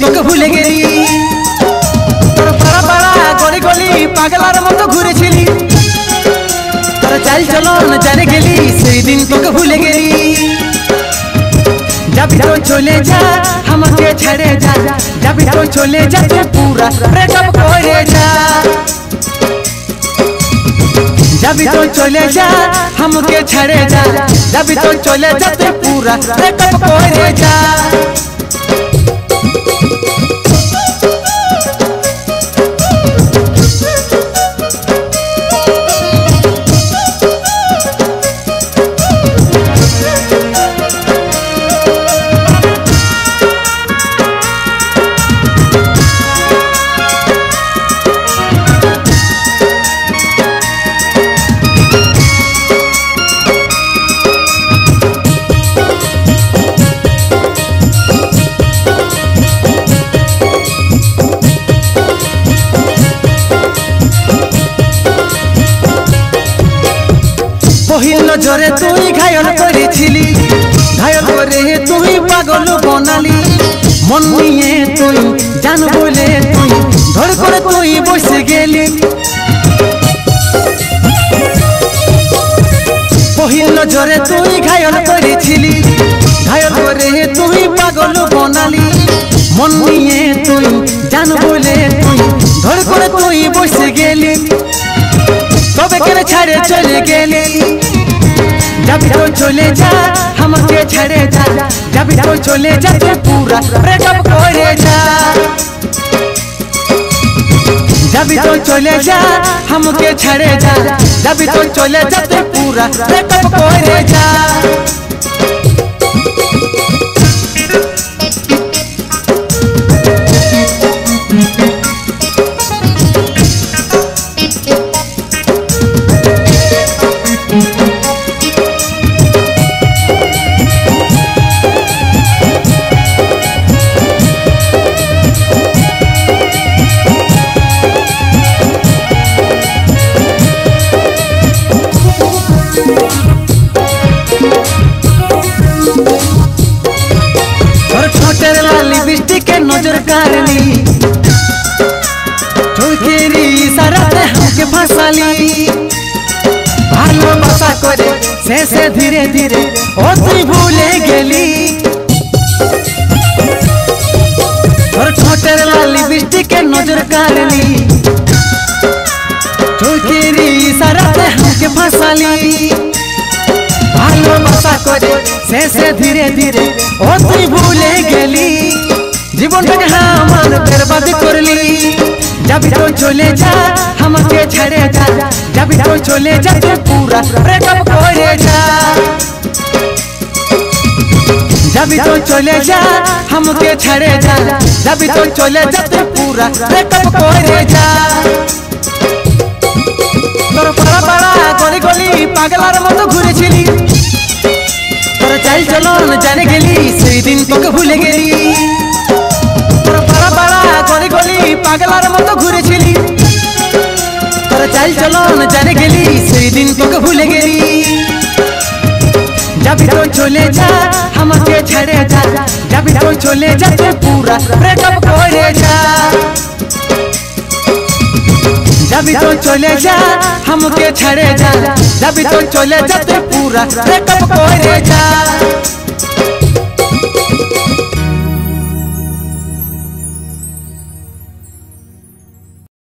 दिक भूल गेली तोर बड़ा बड़ा गली गली पागलार मत घुरे छिली तोर चल चलन जाने गेली से दिन दिक भूल गेली जाबी तो चले जा हमके छड़े जा जाबी तो चले जा तू पूरा ब्रेकअप करे जा जाबी तो चले जा हमके छड़े जा जाबी तो चले जा तू पूरा ब्रेकअप करे जा। नजरे तू घायल करे छिली घायल करे तू पागल बनाली मन निये तू जान बोले तू धड़कन तू बस गेली पहिल नजरे तू घायल करे छिली घायल करे तू पागल बनाली मन निये तू जान बोले तू धड़कन तू बस गेली तबे करे छाड़े चले गेली जाबी तो चले जा हमके छड़े जा जाबी तो चले जा तू पूरा ब्रेकअप करे जा जाबी तो चले जा हमके छड़े जा जाबी तो चले जा तू पूरा ब्रेकअप करे जा। नजर कारली ठोकेरी इशारा से हमके फसाली भालोबासा करे से धीरे धीरे ओ तू भूले गेली और ठोटेर लाली बिस्टी के नजर कारली ठोकेरी इशारा से हमके फसाली भालोबासा करे से धीरे धीरे ओ तू भूले गेली जीवन के हमार बर्बाद कर ली जाबी तो चले जा हमके छड़े जा जाबी तो चले जा तू पूरा ब्रेकअप करे जा जाबी तो चले जा हमके छड़े जा जाबी तो चले जा तू पूरा ब्रेकअप करे जा तोर बड़ा बड़ा गली गली पागलार मत घुरे छिली तोर चल चलन जाने गेली से दिन तक भूल गेली पागलार मत घुरे छिली तोर चल चलन जाने गेली से दिन तक भूल गेली जाबी तो चले जा हमके छड़े जा जाबी तो चले जा तू पूरा ब्रेकअप करे जा जाबी तो चले जा हमके छड़े जा जाबी तो चले जा तू पूरा ब्रेकअप करे जा।